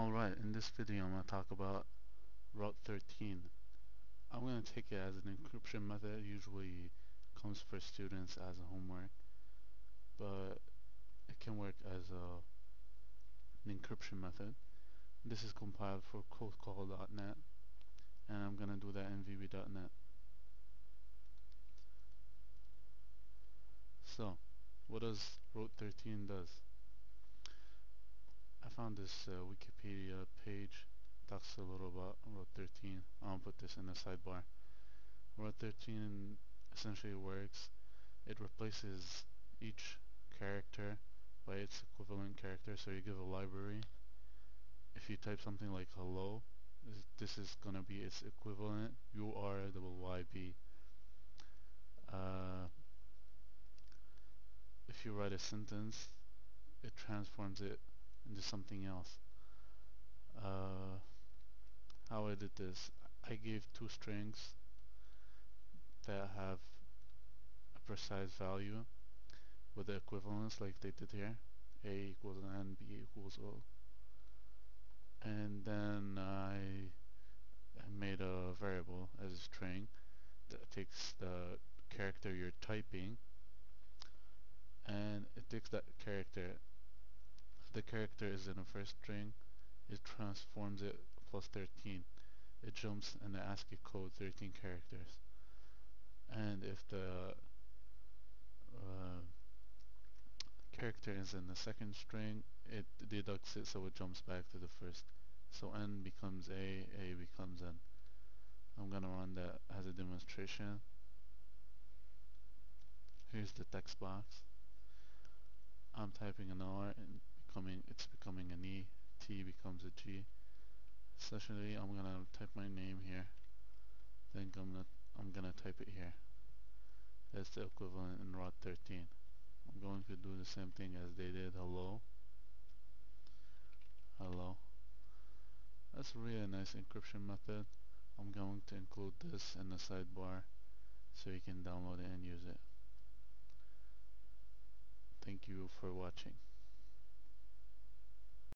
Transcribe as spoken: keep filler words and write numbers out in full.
Alright, in this video I'm going to talk about R O T thirteen. I'm going to take it as an encryption method. It usually comes for students as a homework, but it can work as a, an encryption method. This is compiled for code call dot net, and I'm going to do that in V B dot net. So, what does R O T thirteen does? I found this uh, Wikipedia page, talks a little about R O T thirteen. I'll put this in the sidebar. R O T thirteen essentially works, it replaces each character by its equivalent character. So you give a library, if you type something like hello, this is going to be its equivalent, U R Y B. Uh, if you write a sentence, it transforms it into something else. Uh, how I did this, I gave two strings that have a precise value with the equivalence like they did here, A equals N, B equals O, and then I, I made a variable as a string that takes the character you're typing, and it takes that character. The character is in the first string, it transforms it plus thirteen. It jumps in the ASCII code thirteen characters. And if the uh, character is in the second string, it deducts it, so it jumps back to the first. So N becomes A, A becomes N. I'm gonna run that as a demonstration. Here's the text box. I'm typing an R and Coming, it's becoming an E, T becomes a G. Essentially, I'm gonna type my name here. Then I'm gonna I'm gonna type it here. That's the equivalent in R O T thirteen. I'm going to do the same thing as they did. Hello. Hello. That's really a nice encryption method. I'm going to include this in the sidebar so you can download it and use it. Thank you for watching.